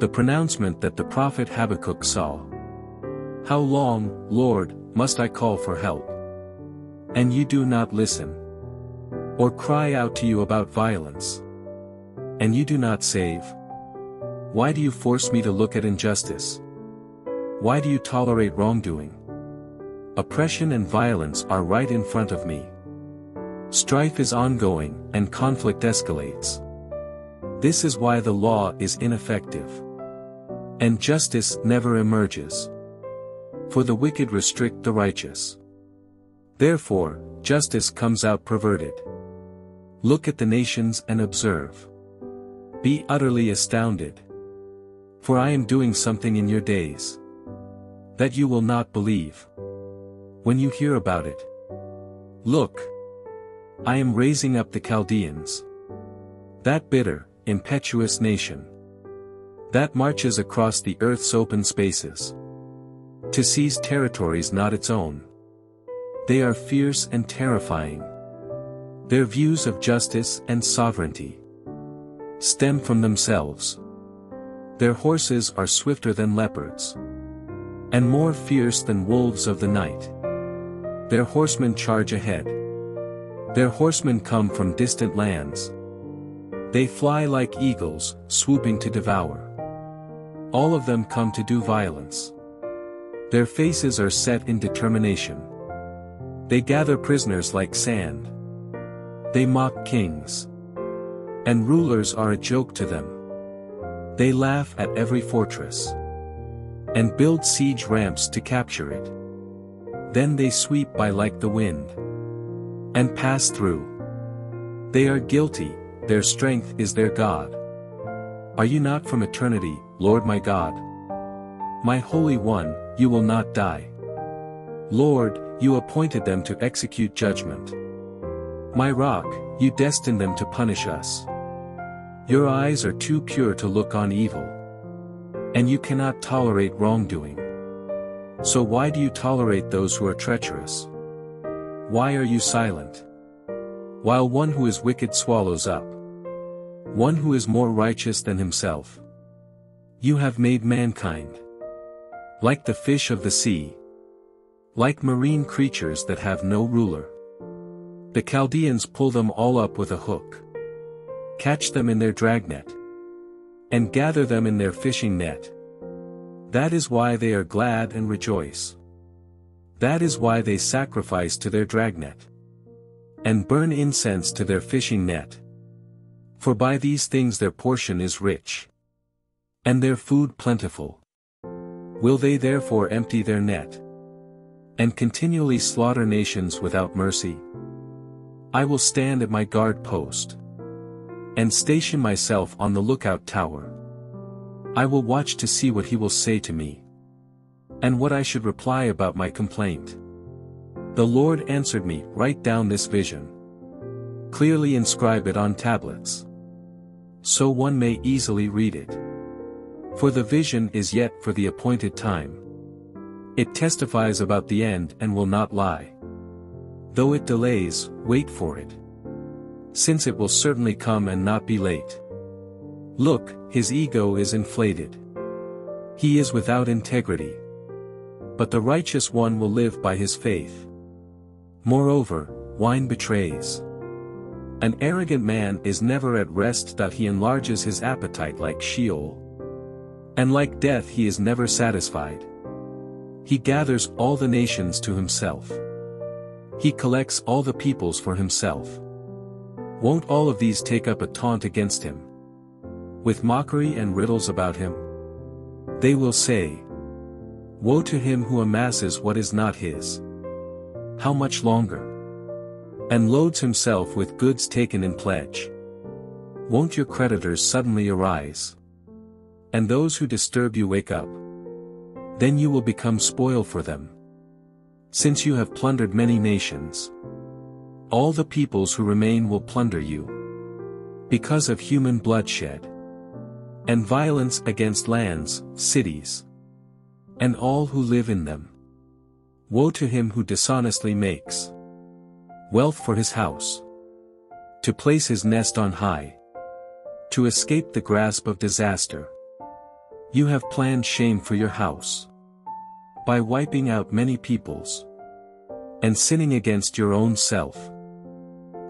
the pronouncement that the prophet Habakkuk saw. How long, Lord, must I call for help? And you do not listen? Or cry out to you about violence? And you do not save? Why do you force me to look at injustice? Why do you tolerate wrongdoing? Oppression and violence are right in front of me. Strife is ongoing, and conflict escalates. This is why the law is ineffective, and justice never emerges. For the wicked restrict the righteous. Therefore, justice comes out perverted. Look at the nations and observe. Be utterly astounded. For I am doing something in your days that you will not believe when you hear about it. Look, I am raising up the Chaldeans, that bitter, impetuous nation that marches across the earth's open spaces to seize territories not its own. They are fierce and terrifying. Their views of justice and sovereignty stem from themselves. Their horses are swifter than leopards, and more fierce than wolves of the night. Their horsemen charge ahead. Their horsemen come from distant lands. They fly like eagles, swooping to devour. All of them come to do violence. Their faces are set in determination. They gather prisoners like sand. They mock kings, and rulers are a joke to them. They laugh at every fortress, and build siege ramps to capture it. Then they sweep by like the wind, and pass through. They are guilty. Their strength is their God. Are you not from eternity, Lord my God? My Holy One, you will not die. Lord, you appointed them to execute judgment. My rock, you destined them to punish us. Your eyes are too pure to look on evil, and you cannot tolerate wrongdoing. So why do you tolerate those who are treacherous? Why are you silent? While one who is wicked swallows up one who is more righteous than himself. You have made mankind like the fish of the sea, like marine creatures that have no ruler. The Chaldeans pull them all up with a hook, catch them in their dragnet, and gather them in their fishing net. That is why they are glad and rejoice. That is why they sacrifice to their dragnet, and burn incense to their fishing net. For by these things their portion is rich, and their food plentiful. Will they therefore empty their net, and continually slaughter nations without mercy? I will stand at my guard post, and station myself on the lookout tower. I will watch to see what he will say to me, and what I should reply about my complaint. The Lord answered me, write down this vision. Clearly inscribe it on tablets, so one may easily read it. For the vision is yet for the appointed time. It testifies about the end and will not lie. Though it delays, wait for it, since it will certainly come and not be late. Look, his ego is inflated. He is without integrity. But the righteous one will live by his faith. Moreover, wine betrays. An arrogant man is never at rest, that he enlarges his appetite like Sheol, and like death he is never satisfied. He gathers all the nations to himself. He collects all the peoples for himself. Won't all of these take up a taunt against him, with mockery and riddles about him? They will say, woe to him who amasses what is not his. How much longer? And loads himself with goods taken in pledge. Won't your creditors suddenly arise, and those who disturb you wake up? Then you will become spoil for them, since you have plundered many nations. All the peoples who remain will plunder you, because of human bloodshed, and violence against lands, cities, and all who live in them. Woe to him who dishonestly makes wealth for his house, to place his nest on high, to escape the grasp of disaster. You have planned shame for your house, by wiping out many peoples, and sinning against your own self.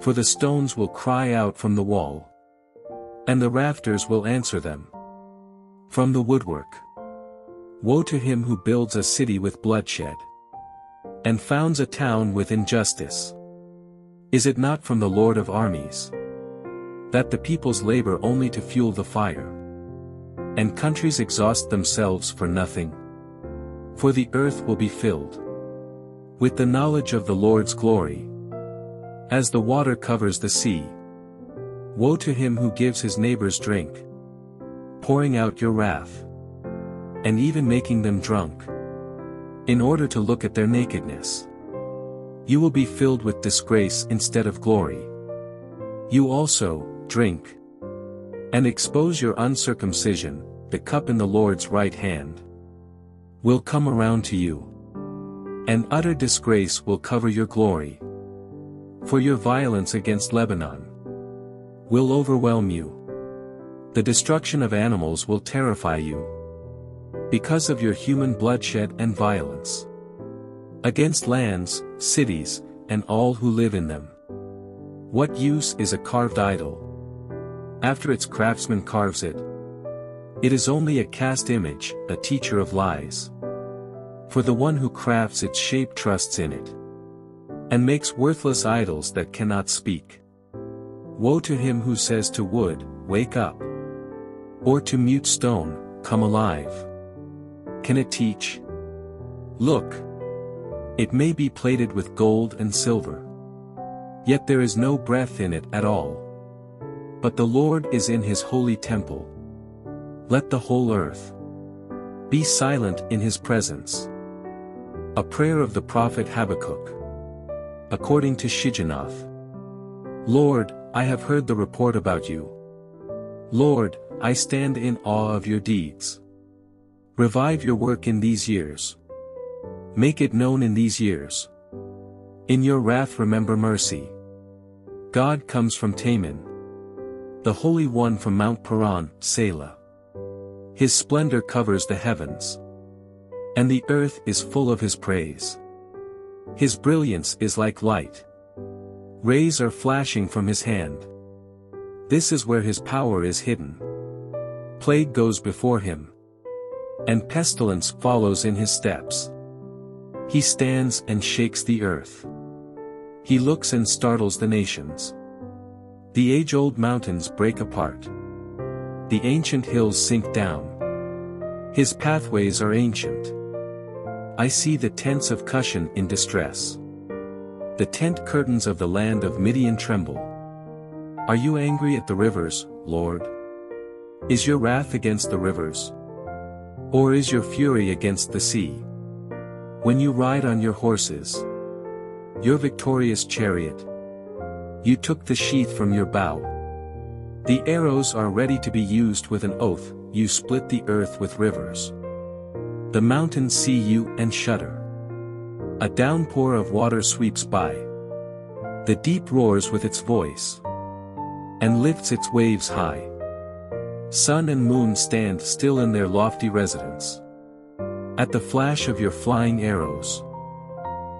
For the stones will cry out from the wall, and the rafters will answer them from the woodwork. Woe to him who builds a city with bloodshed, and founds a town with injustice. Is it not from the Lord of armies, that the peoples labor only to fuel the fire, and countries exhaust themselves for nothing? For the earth will be filled with the knowledge of the Lord's glory, as the water covers the sea. Woe to him who gives his neighbors drink, pouring out your wrath, and even making them drunk, in order to look at their nakedness. You will be filled with disgrace instead of glory. You also drink and expose your uncircumcision. The cup in the Lord's right hand will come around to you, and utter disgrace will cover your glory. For your violence against Lebanon will overwhelm you. The destruction of animals will terrify you, because of your human bloodshed and violence against lands, cities, and all who live in them. What use is a carved idol, after its craftsman carves it? It is only a cast image, a teacher of lies. For the one who crafts its shape trusts in it, and makes worthless idols that cannot speak. Woe to him who says to wood, wake up, or to mute stone, come alive. Can it teach? Look, it may be plated with gold and silver, yet there is no breath in it at all. But the Lord is in his holy temple. Let the whole earth be silent in his presence. A prayer of the prophet Habakkuk, according to Shijanoth. Lord, I have heard the report about you. Lord, I stand in awe of your deeds. Revive your work in these years. Make it known in these years. In your wrath remember mercy. God comes from Teman, the Holy One from Mount Paran, Selah. His splendor covers the heavens, and the earth is full of his praise. His brilliance is like light. Rays are flashing from his hand. This is where his power is hidden. Plague goes before him, and pestilence follows in his steps. He stands and shakes the earth. He looks and startles the nations. The age-old mountains break apart. The ancient hills sink down. His pathways are ancient. I see the tents of Cushan in distress. The tent curtains of the land of Midian tremble. Are you angry at the rivers, Lord? Is your wrath against the rivers? Or is your fury against the sea? When you ride on your horses, your victorious chariot, you took the sheath from your bow. The arrows are ready to be used with an oath. You split the earth with rivers. The mountains see you and shudder. A downpour of water sweeps by. The deep roars with its voice, and lifts its waves high. Sun and moon stand still in their lofty residence, at the flash of your flying arrows,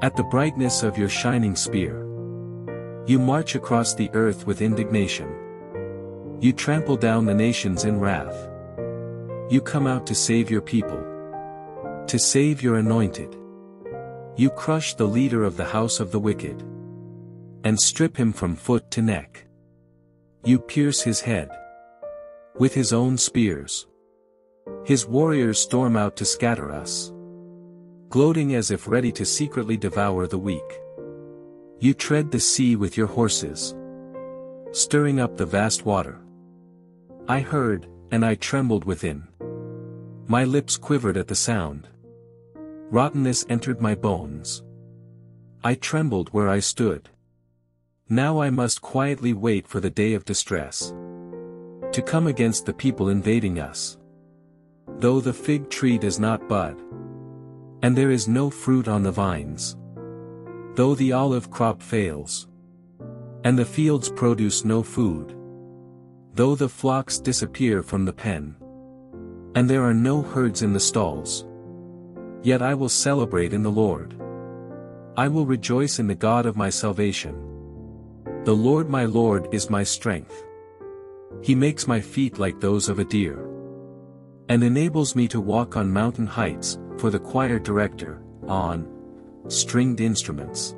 at the brightness of your shining spear. You march across the earth with indignation. You trample down the nations in wrath. You come out to save your people, to save your anointed. You crush the leader of the house of the wicked, and strip him from foot to neck. You pierce his head with his own spears. His warriors storm out to scatter us, gloating as if ready to secretly devour the weak. You tread the sea with your horses, stirring up the vast water. I heard, and I trembled within. My lips quivered at the sound. Rottenness entered my bones. I trembled where I stood. Now I must quietly wait for the day of distress, to come against the people invading us. Though the fig tree does not bud, and there is no fruit on the vines, though the olive crop fails, and the fields produce no food, though the flocks disappear from the pen, and there are no herds in the stalls. Yet I will celebrate in the Lord. I will rejoice in the God of my salvation. The Lord my Lord is my strength. He makes my feet like those of a deer, and enables me to walk on mountain heights, for the choir director, on stringed instruments.